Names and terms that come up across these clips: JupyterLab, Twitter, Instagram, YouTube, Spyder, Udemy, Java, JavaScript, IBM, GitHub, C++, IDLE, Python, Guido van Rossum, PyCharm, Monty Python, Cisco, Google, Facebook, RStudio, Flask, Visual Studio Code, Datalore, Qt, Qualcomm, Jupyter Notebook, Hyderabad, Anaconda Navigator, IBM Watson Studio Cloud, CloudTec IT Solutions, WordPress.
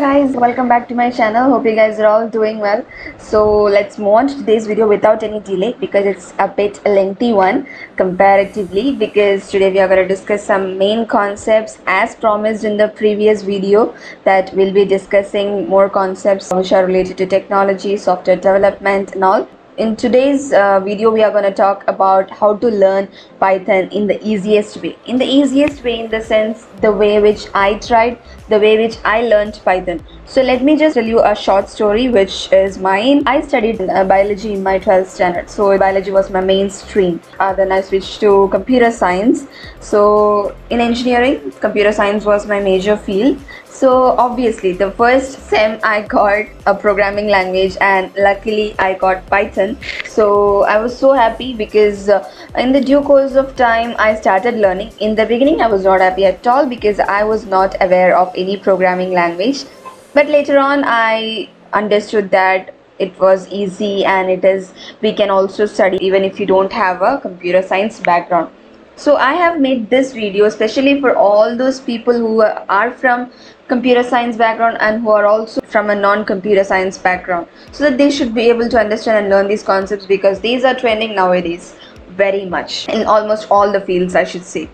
guys, welcome back to my channel. Hope you guys are all doing well. So let's move on to today's video without any delay because it's a bit lengthy one comparatively, because today we are going to discuss some main concepts as promised in the previous video, that we'll be discussing more concepts which are related to technology, software development and all. In today's video, we are going to talk about how to learn Python in the easiest way. In the easiest way, in the sense, the way which I tried, the way which I learned Python. So let me just tell you a short story, which is mine. I studied biology in my 12th standard. So biology was my main stream. Then I switched to computer science. So in engineering, computer science was my major field. So obviously the first sem I got a programming language, and luckily I got Python. So I was so happy because in the due course of time I started learning. In the beginning I was not happy at all because I was not aware of any programming language. But later on I understood that it was easy, and it is, we can also study even if you don't have a computer science background. So I have made this video especially for all those people who are from computer science background and who are also from a non-computer science background, so that they should be able to understand and learn these concepts, because these are trending nowadays very much in almost all the fields, I should say.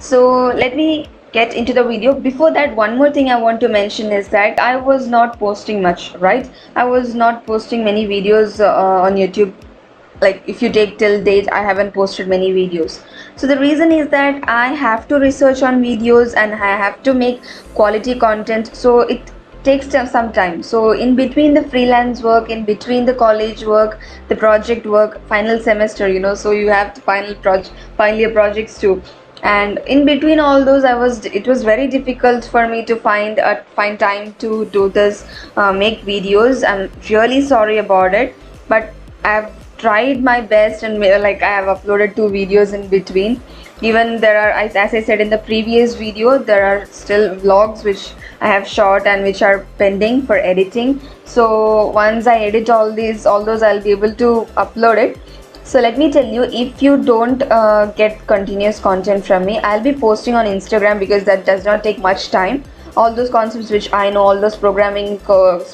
So let me get into the video. Before that, one more thing I want to mention is that I was not posting much, right? I was not posting many videos on YouTube. Like if you take till date, I haven't posted many videos. So the reason is that I have to research on videos and I have to make quality content, so it takes some time. So in between the freelance work, in between the college work, the project work, final semester, you know, so you have the final year projects too. And in between all those, it was very difficult for me to find time to do this, make videos. I'm really sorry about it, but I've tried my best, and like I have uploaded 2 videos in between. Even there are, as I said in the previous video, there are still vlogs which I have shot and which are pending for editing. So once I edit all those, I'll be able to upload it. So let me tell you, if you don't get continuous content from me, I'll be posting on Instagram, because that does not take much time. All those concepts which I know, all those programming code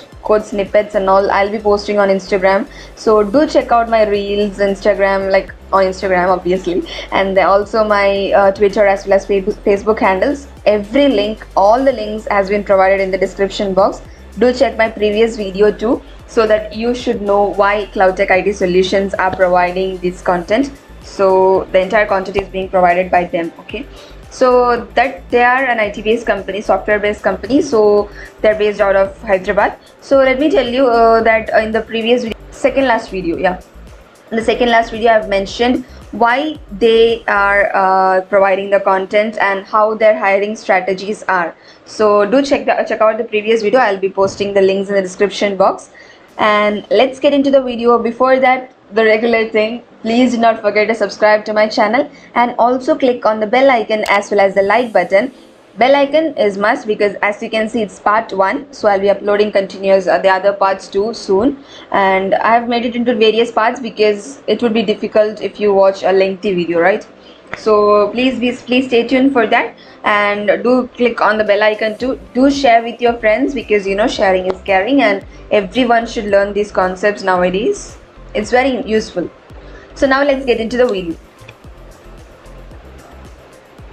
snippets and all, I'll be posting on Instagram. So do check out my reels, Instagram, like on Instagram obviously, and also my Twitter as well as Facebook handles. Every link, all the links has been provided in the description box. Do check my previous video too, so that you should know why CloudTec IT Solutions are providing this content. So the entire content is being provided by them, okay? So that they are an IT-based company, software-based company. So they're based out of Hyderabad. So let me tell you that in the previous video, second last video, I've mentioned why they are providing the content and how their hiring strategies are. So do check out the previous video. I'll be posting the links in the description box. And let's get into the video. Before that, the regular thing, please do not forget to subscribe to my channel, and also click on the bell icon as well as the like button. Bell icon is must, because as you can see, it's part 1, so I'll be uploading continuous the other parts too soon, and I've made it into various parts because it would be difficult if you watch a lengthy video, right? So please stay tuned for that, and do click on the bell icon too. Do share with your friends, because you know, sharing is caring, and everyone should learn these concepts nowadays. It's very useful. So now let's get into the video.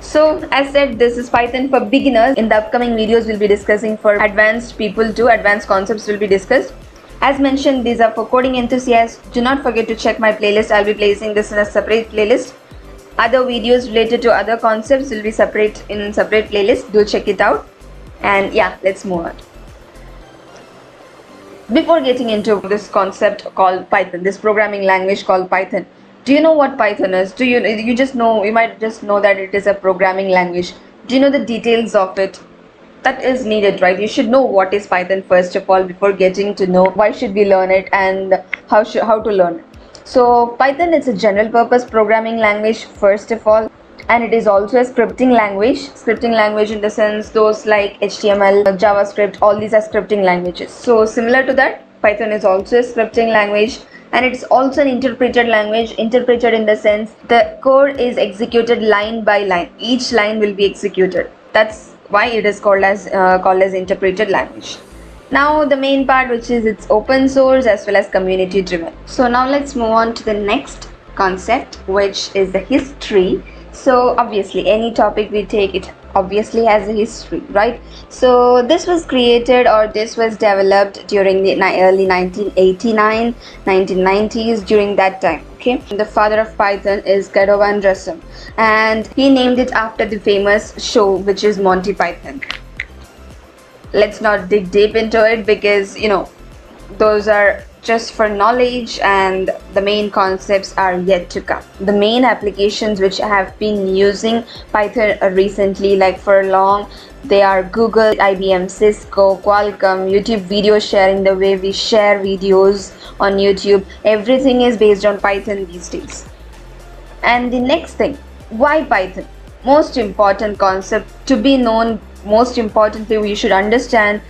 So as said, this is Python for beginners. In the upcoming videos, we'll be discussing for advanced people too. Advanced concepts will be discussed. As mentioned, these are for coding enthusiasts. Do not forget to check my playlist. I'll be placing this in a separate playlist. Other videos related to other concepts will be in separate playlist. Do check it out. And yeah, let's move on. Before getting into this concept called Python, this programming language called Python, do you know what Python is? Do you just know, you might just know that it is a programming language. Do you know the details of it? That is needed, right? You should know what is Python first of all before getting to know why should we learn it and how to learn it. So Python is a general purpose programming language first of all, and it is also a scripting language. Scripting language in the sense, those like HTML, JavaScript, all these are scripting languages. So similar to that, Python is also a scripting language. And it's also an interpreted language. Interpreted in the sense, the code is executed line by line. Each line will be executed. That's why it is called as interpreted language. Now the main part, which is it's open source as well as community driven. So now let's move on to the next concept, which is the history. So obviously any topic we take, it obviously has a history, right? So this was created or this was developed during the early 1989, 1990s, during that time. Okay, the father of Python is Guido van Rossum, and he named it after the famous show, which is Monty Python. Let's not dig deep into it because, you know, those are just for knowledge and the main concepts are yet to come. The main applications which have been using Python recently, like for long, they are Google, IBM, Cisco, Qualcomm, YouTube video sharing, the way we share videos on YouTube. Everything is based on Python these days. And the next thing, why Python? Most important concept to be known, most importantly we should understand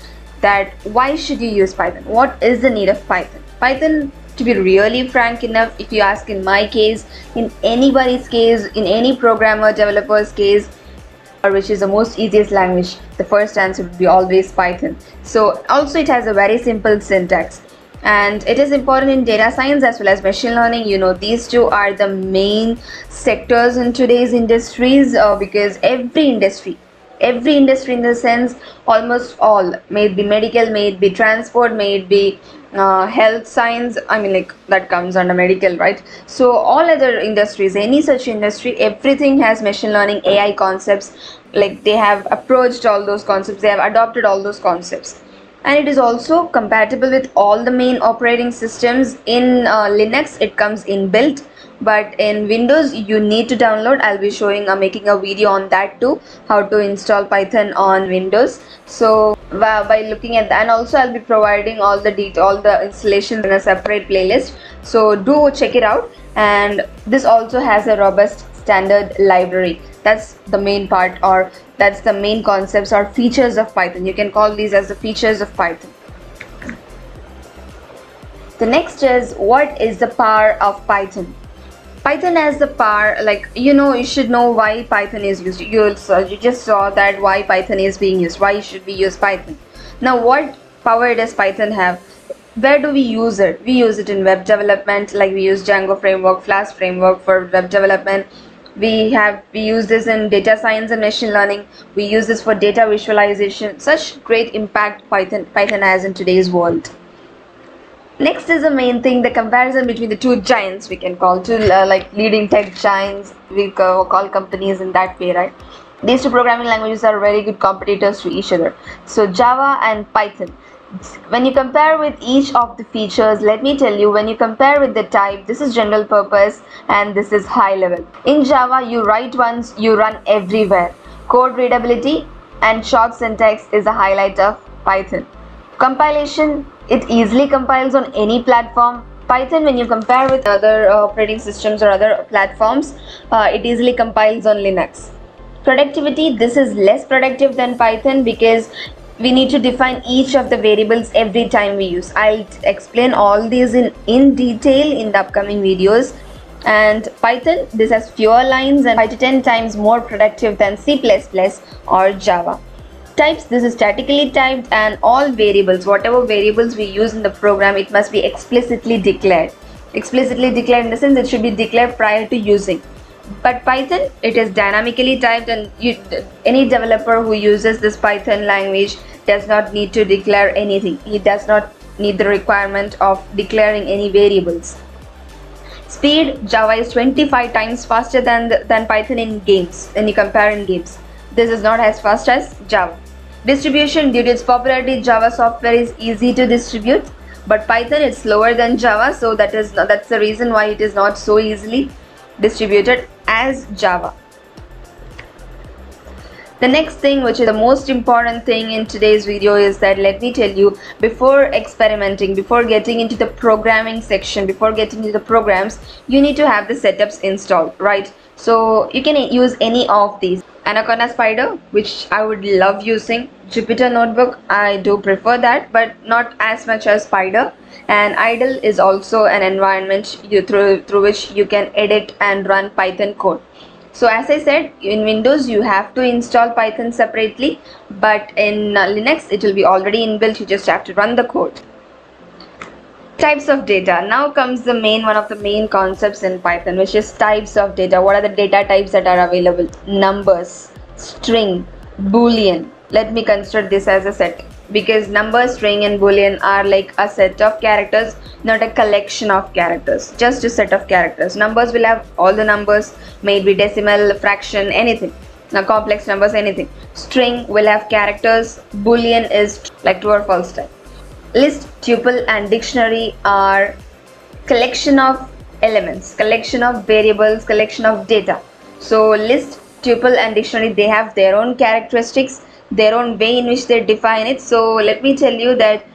that why should you use Python? What is the need of Python? Python, to be really frank enough, if you ask in my case, in anybody's case, in any programmer, developer's case, or which is the most easiest language, the first answer would be always Python. So also it has a very simple syntax, and it is important in data science as well as machine learning. You know, these two are the main sectors in today's industries, because every industry in the sense, almost all, may it be medical, may it be transport, may it be health science, I mean, like that comes under medical, right? So all other industries, any such industry, everything has machine learning, AI concepts, like they have approached all those concepts, they have adopted all those concepts. And it is also compatible with all the main operating systems. In Linux, it comes inbuilt, but in Windows you need to download. I'll be showing or making a video on that too, how to install Python on Windows. So by looking at that, and also I'll be providing all the installations in a separate playlist, so do check it out. And this also has a robust standard library. That's the main part, or that's the main concepts or features of Python. You can call these as the features of Python. The next is, what is the power of Python? Python has the power, like, you know, you should know why Python is used. You just saw that why Python is being used, why should we use Python. Now what power does Python have? Where do we use it? We use it in web development, like we use Django framework, Flask framework for web development. We use this in data science and machine learning. We use this for data visualization. Such great impact Python has in today's world. Next is the main thing, the comparison between the two giants, we can call two like leading tech giants, we call companies in that way, right? These two programming languages are very good competitors to each other. So Java and Python, when you compare with each of the features, let me tell you, when you compare with the type, this is general purpose and this is high level. In Java, you write once, you run everywhere. Code readability and short syntax is the highlight of Python. Compilation, it easily compiles on any platform. Python, when you compare with other operating systems or other platforms, it easily compiles on Linux. Productivity, this is less productive than Python because we need to define each of the variables every time we use. I'll explain all these in detail in the upcoming videos. And Python, this has fewer lines and 5 to 10 times more productive than C++ or Java. Types, this is statically typed, and all variables, whatever variables we use in the program, it must be explicitly declared. Explicitly declared in the sense it should be declared prior to using. But Python, it is dynamically typed, and any developer who uses this Python language does not need to declare anything. He does not need the requirement of declaring any variables. Speed, Java is 25 times faster than Python in games, when you compare in games. This is not as fast as Java. Distribution, due to its popularity, Java software is easy to distribute, but Python is slower than Java, so that's the reason why it is not so easily distributed as Java. The next thing, which is the most important thing in today's video, is that, let me tell you, before experimenting, before getting into the programming section, before getting into the programs, you need to have the setups installed, right? So you can use any of these. Anaconda Spyder, which I would love using. Jupyter Notebook, I do prefer that, but not as much as Spyder. And IDLE is also an environment through which you can edit and run Python code. So as I said, in Windows you have to install Python separately, but in Linux it will be already inbuilt. You just have to run the code. Types of data. Now comes the one of the main concepts in Python, which is types of data. What are the data types that are available? Numbers, string, boolean. Let me consider this as a set, because number, string and boolean are like a set of characters, not a collection of characters, just a set of characters. Numbers will have all the numbers, maybe decimal, fraction, anything. Now complex numbers, anything. String will have characters. Boolean is like true or false type. List, tuple and dictionary are collection of elements, collection of variables, collection of data. So list, tuple and dictionary, they have their own characteristics, their own way in which they define it. So let me tell you that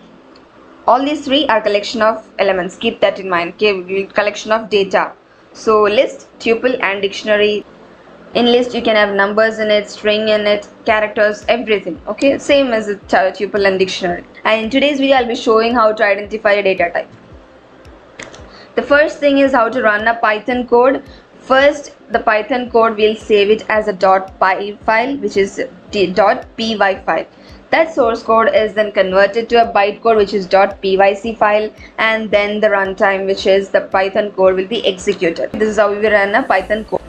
all these three are collection of elements. Keep that in mind. Okay, collection of data. So list, tuple and dictionary. In list you can have numbers in it, string in it, characters, everything. Okay, same as a tuple and dictionary. And in today's video I'll be showing how to identify a data type. The first thing is how to run a Python code. First, the Python code will save it as a .py file, which is .py file. That source code is then converted to a bytecode, which is .pyc file, and then the runtime, which is the Python code, will be executed. This is how we run a Python code.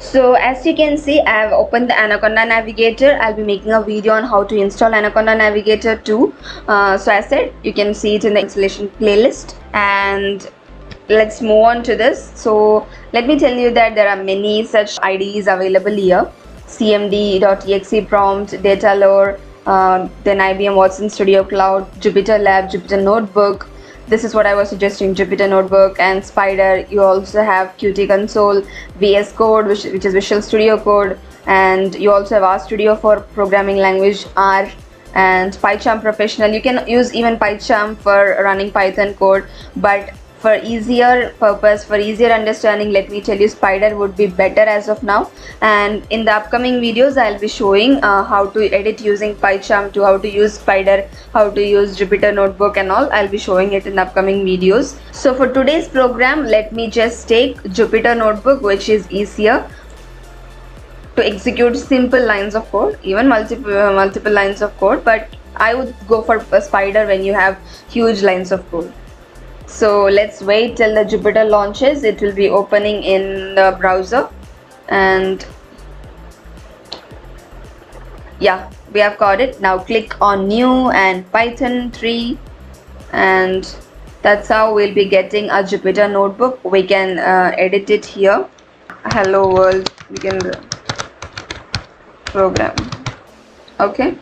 So as you can see, I have opened the Anaconda Navigator. I'll be making a video on how to install Anaconda Navigator too. So as I said, you can see it in the installation playlist. And let's move on to this. So let me tell you that there are many such IDEs available here. cmd.exe prompt, Datalore, then IBM Watson Studio Cloud, JupyterLab, Jupyter Notebook. This is what I was suggesting, Jupyter Notebook and Spyder. You also have Qt console, VS Code, which is Visual Studio Code, and you also have RStudio for programming language R, and PyCharm Professional. You can use even PyCharm for running Python code, but for easier purpose, for easier understanding, let me tell you, Spyder would be better as of now. And in the upcoming videos, I'll be showing how to edit using PyCharm, to how to use Spyder, how to use Jupyter Notebook and all. I'll be showing it in the upcoming videos. So for today's program, let me just take Jupyter Notebook, which is easier to execute simple lines of code, even multiple lines of code. But I would go for Spyder when you have huge lines of code. So let's wait till the Jupyter launches. It will be opening in the browser, and yeah, we have got it. Now click on new and Python 3, and that's how we'll be getting a Jupyter Notebook. We can edit it here. Hello world, we can program. Okay,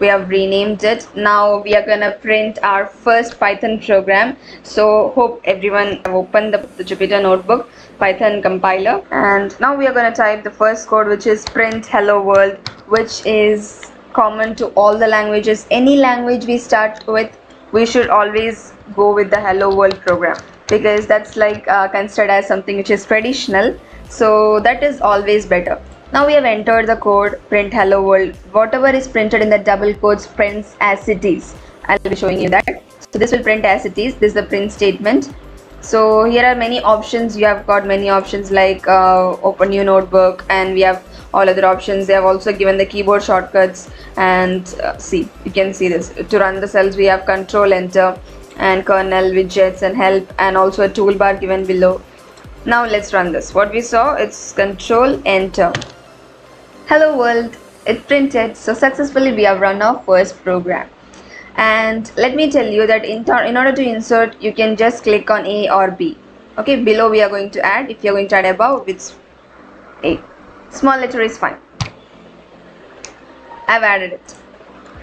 we have renamed it. Now we are gonna print our first Python program. So hope everyone have opened the Jupyter Notebook Python compiler, and now we are gonna type the first code, which is print hello world, which is common to all the languages. Any language we start with, we should always go with the hello world program, because that's like considered as something which is traditional, so that is always better. Now we have entered the code, print hello world. Whatever is printed in the double quotes prints as it is. I'll be showing you that. So this will print as it is. This is the print statement. So here are many options. You have got many options like open new notebook, and we have all other options. They have also given the keyboard shortcuts, and see, you can see this. To run the cells, we have control enter and kernel widgets and help, and also a toolbar given below. Now let's run this. What we saw, it's control enter. Hello world, it printed. So successfully we have run our first program. And let me tell you that in order to insert, you can just click on A or B. Okay, below we are going to add. If you are going to add above, it's A. Small letter is fine. I've added it.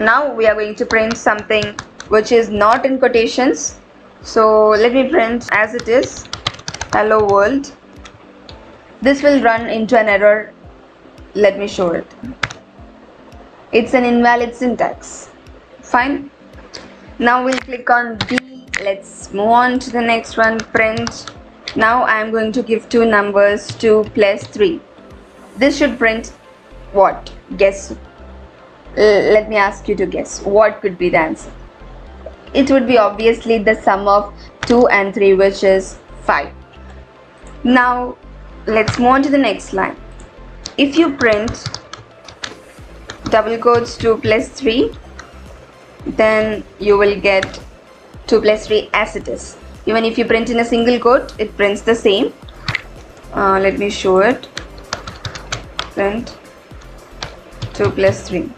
Now we are going to print something which is not in quotations. So let me print as it is, hello world. This will run into an error. Let me show it. It's an invalid syntax. Fine. Now we'll click on B. Let's move on to the next one, print. Now I'm going to give two numbers, 2 plus 3. This should print what? Guess. Let me ask you to guess. What could be the answer? It would be obviously the sum of 2 and 3, which is 5. Now let's move on to the next line. if you print double quotes 2 plus 3, then you will get 2 plus 3 as it is. Even if you print in a single quote, it prints the same. Let me show it. Print 2 plus 3.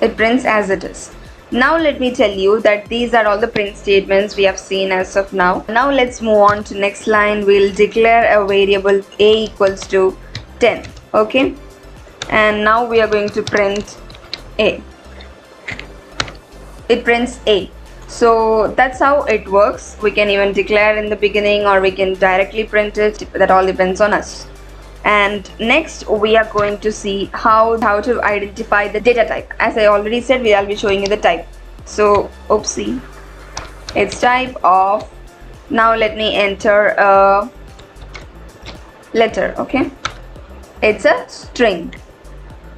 It prints as it is. Now let me tell you that these are all the print statements we have seen as of now. Now let's move on to next line. We'll declare a variable a equals to 10. Okay. And now we are going to print a. It prints a. So that's how it works. We can even declare in the beginning, or we can directly print it. That all depends on us. And next we are going to see how to identify the data type. As I already said, we will be showing you the type. So oopsie, it's type of. Now let me enter a letter. Okay, it's a string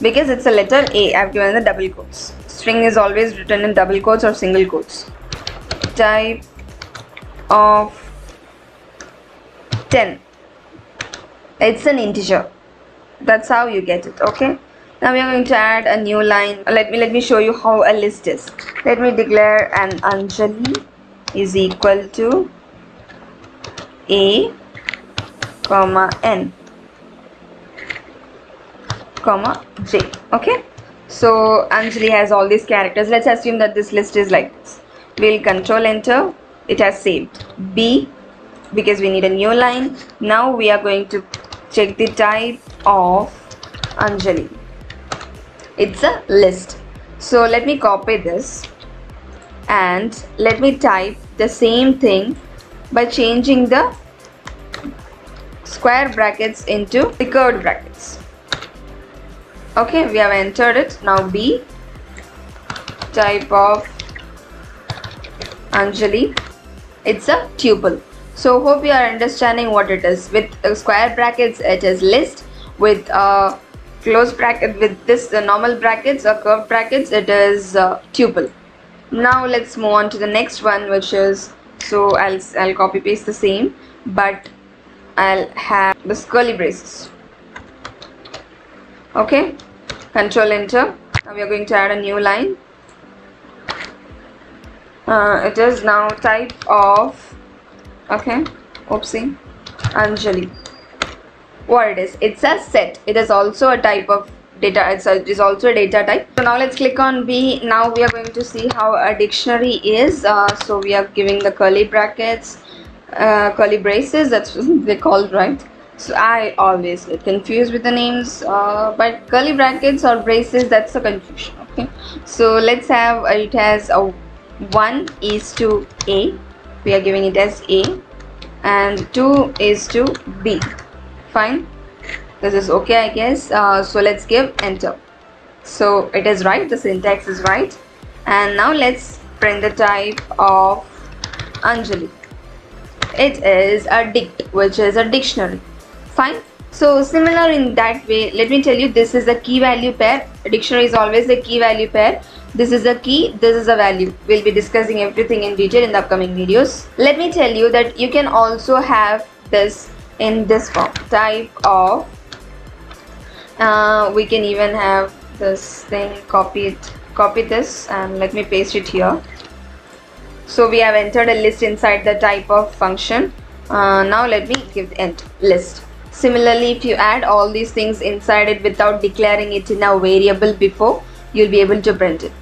because it's a letter a. I've given the double quotes. String is always written in double quotes or single quotes. Type of 10. It's an integer. That's how you get it. Okay. Now we are going to add a new line. Let me show you how a list is. Let me declare an Anjali is equal to a, comma n, comma j. Okay. So Anjali has all these characters. Let's assume that this list is like this. We'll control enter. It has saved B because we need a new line. Now we are going to check the type of Anjali. It's a list. So let me copy this and let me type the same thing by changing the square brackets into the curved brackets. Okay, we have entered it. Now B, type of Anjali, it's a tuple. So hope you are understanding what it is. With square brackets it is list, with close bracket, with this normal brackets or curved brackets, it is tuple. Now let's move on to the next one, which is, so I'll copy paste the same, but I'll have this curly braces. Okay, control enter. Now we are going to add a new line. It is now type of, okay, oopsie, Anjali. What it is, it's a set. It is also a type of data. It is also a data type. So now let's click on B. Now we are going to see how a dictionary is. So we are giving the curly brackets, curly braces, that's what they called, right? So I always get confused with the names, but curly brackets or braces, that's a confusion. Okay, so let's have, it has a 1 is to a, we are giving it as a, and 2 is to b. Fine, this is okay, I guess. So let's give enter. So it is right, the syntax is right. And now let's print the type of Anjali. It is a dict, which is a dictionary. Fine. So similar in that way, let me tell you, this is a key value pair. A dictionary is always a key value pair. This is a key, this is a value. We'll be discussing everything in detail in the upcoming videos. Let me tell you that you can also have this in this form. Type of, we can even have this thing, copy this and let me paste it here. So we have entered a list inside the type of function. Now let me give enter list. Similarly, if you add all these things inside it without declaring it in a variable before, you'll be able to print it.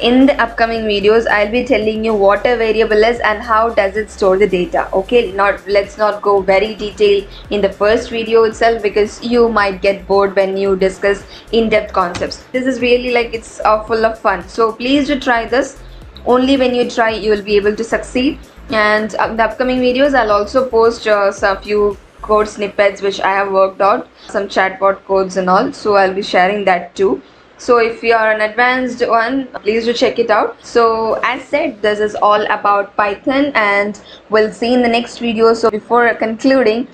In the upcoming videos, I'll be telling you what a variable is and how does it store the data. Okay, let's not go very detailed in the first video itself, because you might get bored when you discuss in-depth concepts. This is really like, it's full of fun. So please do try this. Only when you try, you will be able to succeed. And in the upcoming videos, I'll also post a few code snippets which I have worked out, some chatbot codes and all, so I'll be sharing that too. So if you are an advanced one, please do check it out. So as said, this is all about Python and we'll see in the next video. So before concluding,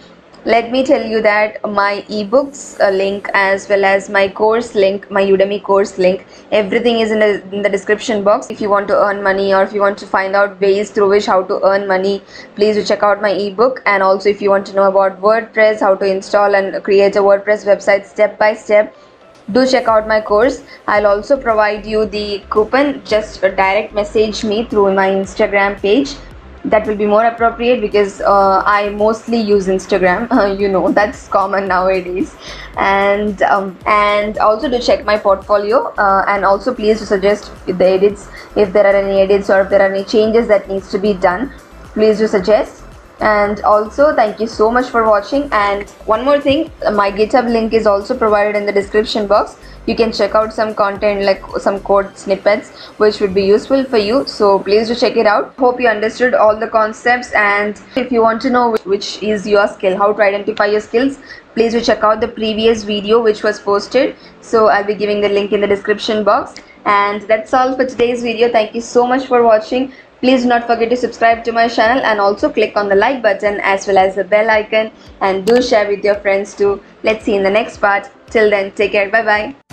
let me tell you that my ebooks link, as well as my course link, my Udemy course link, everything is in the description box. If you want to earn money, or if you want to find out ways through which how to earn money, please do check out my ebook. And also if you want to know about WordPress, how to install and create a WordPress website step by step, do check out my course. I'll also provide you the coupon. Just direct message me through my Instagram page. That will be more appropriate because I mostly use Instagram. You know, that's common nowadays. And also do check my portfolio, and also please do suggest the edits, if there are any edits or if there are any changes that needs to be done, please do suggest. And also thank you so much for watching. And one more thing, my GitHub link is also provided in the description box. You can check out some content, like some code snippets, which would be useful for you, so please do check it out. Hope you understood all the concepts, and if you want to know which is your skill, how to identify your skills, please do check out the previous video which was posted. So I'll be giving the link in the description box. And that's all for today's video. Thank you so much for watching. Please do not forget to subscribe to my channel, and also click on the like button as well as the bell icon, and do share with your friends too. Let's see in the next part. Till then, take care. Bye bye.